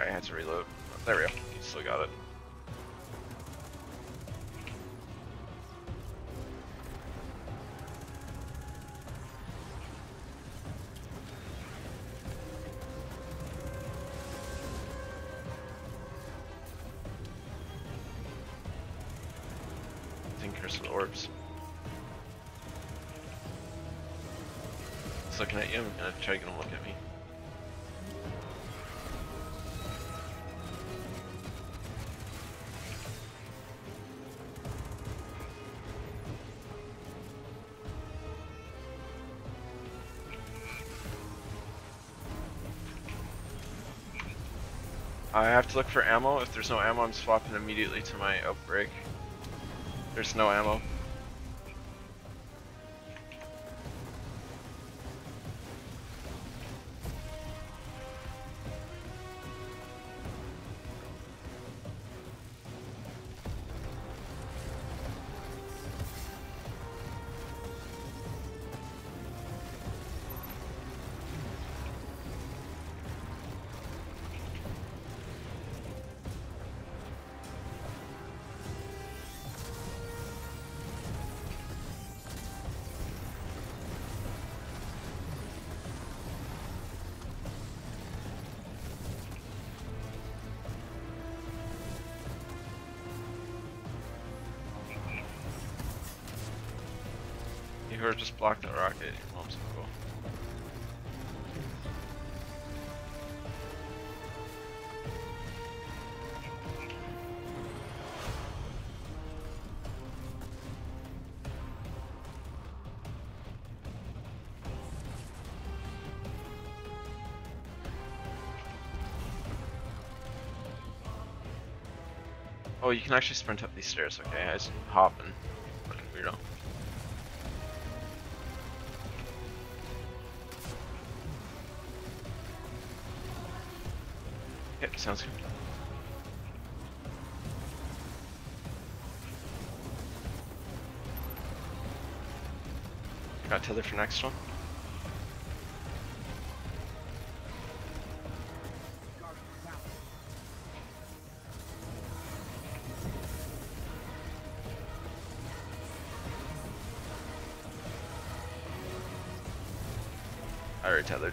Okay, I had to reload. There we go. You still got it. I think there's some orbs. It's looking at you. I'm gonna try to get him to look at me. I have to look for ammo. If there's no ammo, I'm swapping immediately to my outbreak. There's no ammo. Whoever just blocked that rocket, your mom's gonna go. Oh, you can actually sprint up these stairs, okay? I just hop and we don't. Yep, sounds good. Got tether for next one. I already tethered.